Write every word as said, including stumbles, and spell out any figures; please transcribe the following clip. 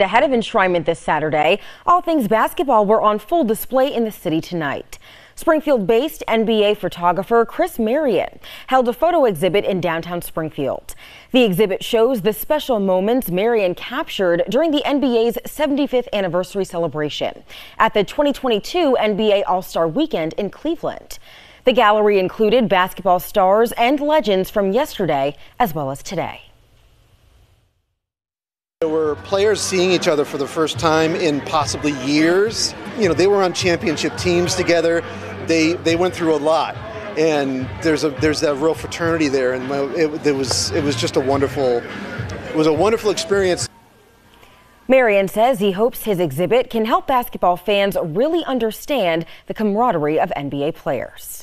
Ahead of enshrinement this Saturday, all things basketball were on full display in the city tonight. Springfield-based N B A photographer Chris Marion held a photo exhibit in downtown Springfield. The exhibit shows the special moments Marion captured during the N B A's seventy-fifth anniversary celebration at the twenty twenty-two N B A All-Star Weekend in Cleveland. The gallery included basketball stars and legends from yesterday as well as today. There were players seeing each other for the first time in possibly years. You know, they were on championship teams together. They they went through a lot, and there's a there's that real fraternity there, and it, it was it was just a wonderful it was a wonderful experience. Marion says he hopes his exhibit can help basketball fans really understand the camaraderie of N B A players.